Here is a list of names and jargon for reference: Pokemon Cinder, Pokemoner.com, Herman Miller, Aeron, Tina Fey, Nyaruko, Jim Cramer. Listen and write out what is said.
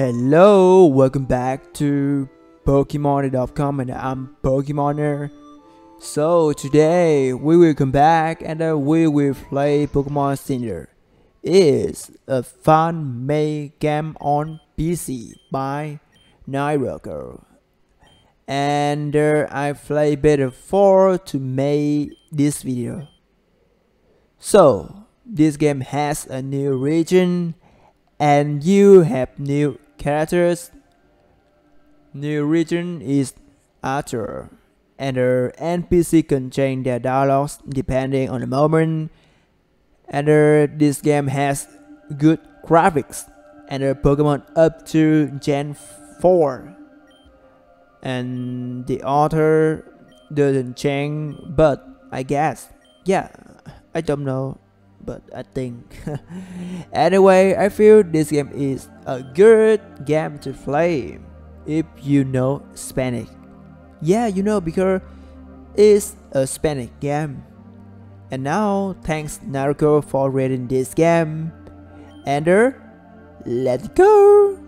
Hello, welcome back to Pokemoner.com, and I'm Pokemoner. So today we will come back and we will play Pokemon Cinder. It's a fun made game on PC by Nyaruko, and I play beta 4 to make this video. So this game has a new region and you have new characters. New region is Arthur, and the NPC can change their dialogues depending on the moment. And this game has good graphics and the Pokemon up to Gen 4. And the author doesn't change, but I guess, yeah, I don't know, but I think. Anyway, I feel this game is a good game to play if you know Spanish. Yeah, you know, because it's a Spanish game. And now, thanks Nyaruko for rating this game. And let's go!